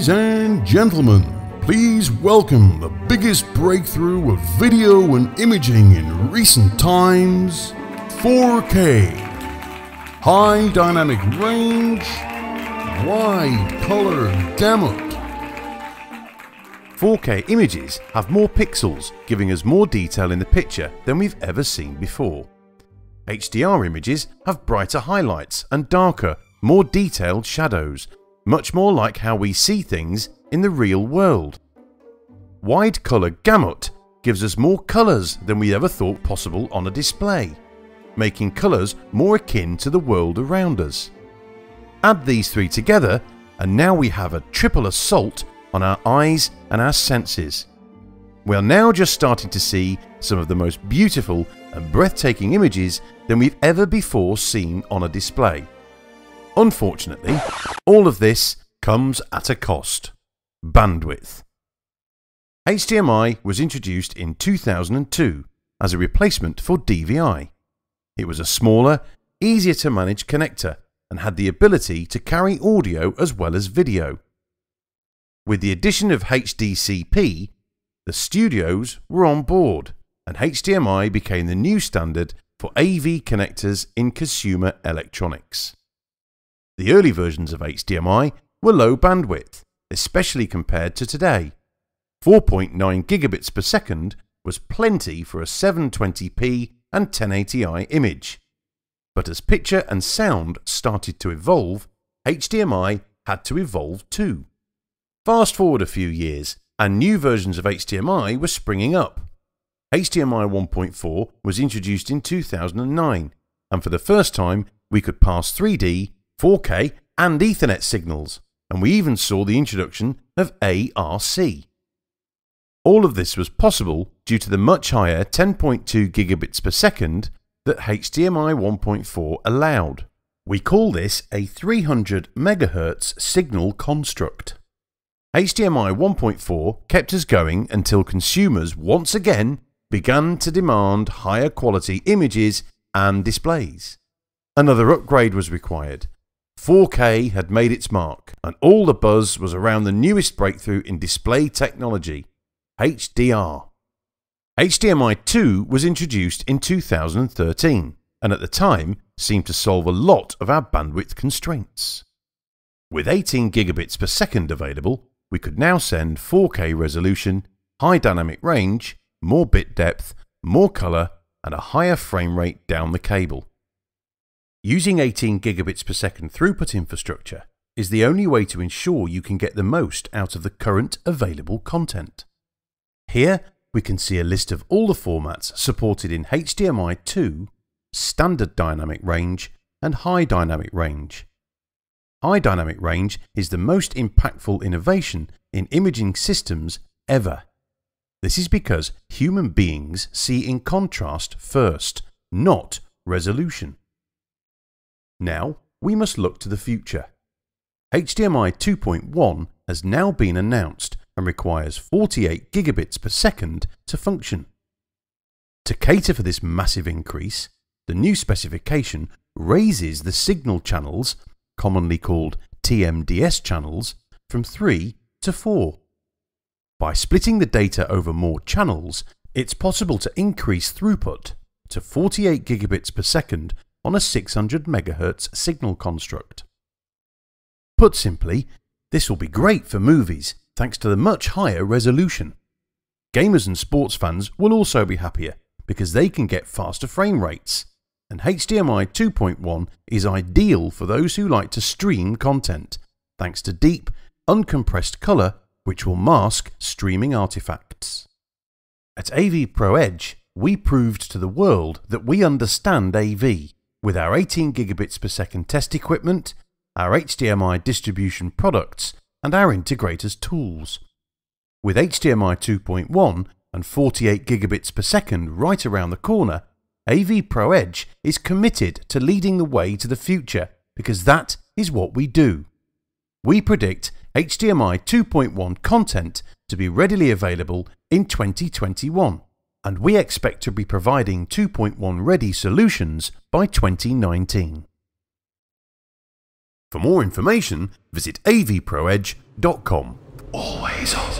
Ladies and gentlemen, please welcome the biggest breakthrough of video and imaging in recent times, 4K, high dynamic range, wide color gamut. 4K images have more pixels, giving us more detail in the picture than we've ever seen before. HDR images have brighter highlights and darker, more detailed shadows, much more like how we see things in the real world. Wide color gamut gives us more colors than we ever thought possible on a display, making colors more akin to the world around us. Add these three together and now we have a triple assault on our eyes and our senses. We are now just starting to see some of the most beautiful and breathtaking images than we've ever before seen on a display. Unfortunately, all of this comes at a cost: bandwidth. HDMI was introduced in 2002 as a replacement for DVI. It was a smaller, easier to manage connector and had the ability to carry audio as well as video. With the addition of HDCP, the studios were on board and HDMI became the new standard for AV connectors in consumer electronics. The early versions of HDMI were low bandwidth, especially compared to today. 4.9 gigabits per second was plenty for a 720p and 1080i image. But as picture and sound started to evolve, HDMI had to evolve too. Fast forward a few years and new versions of HDMI were springing up. HDMI 1.4 was introduced in 2009 and for the first time we could pass 3D, 4K and Ethernet signals, and we even saw the introduction of ARC. All of this was possible due to the much higher 10.2 gigabits per second that HDMI 1.4 allowed. We call this a 300 megahertz signal construct. HDMI 1.4 kept us going until consumers once again began to demand higher quality images and displays. Another upgrade was required. 4K had made its mark, and all the buzz was around the newest breakthrough in display technology, HDR. HDMI 2 was introduced in 2013, and at the time seemed to solve a lot of our bandwidth constraints. With 18 gigabits per second available, we could now send 4K resolution, high dynamic range, more bit depth, more color, and a higher frame rate down the cable. Using 18 gigabits per second throughput infrastructure is the only way to ensure you can get the most out of the current available content. Here we can see a list of all the formats supported in HDMI 2, standard dynamic range and high dynamic range. High dynamic range is the most impactful innovation in imaging systems ever. This is because human beings see in contrast first, not resolution. Now we must look to the future. HDMI 2.1 has now been announced and requires 48 gigabits per second to function. To cater for this massive increase, the new specification raises the signal channels, commonly called TMDS channels, from 3 to 4. By splitting the data over more channels, it's possible to increase throughput to 48 gigabits per second on a 600 MHz signal construct. Put simply, this will be great for movies thanks to the much higher resolution. Gamers and sports fans will also be happier because they can get faster frame rates, and HDMI 2.1 is ideal for those who like to stream content thanks to deep, uncompressed colour which will mask streaming artifacts. At AVPro Edge, we proved to the world that we understand AV. With our 18 gigabits per second test equipment, our HDMI distribution products and our integrators tools. With HDMI 2.1 and 48 gigabits per second right around the corner, AVPro Edge is committed to leading the way to the future because that is what we do. We predict HDMI 2.1 content to be readily available in 2021. And we expect to be providing 2.1 ready solutions by 2019. For more information, visit avproedge.com. ARC.com. Always on.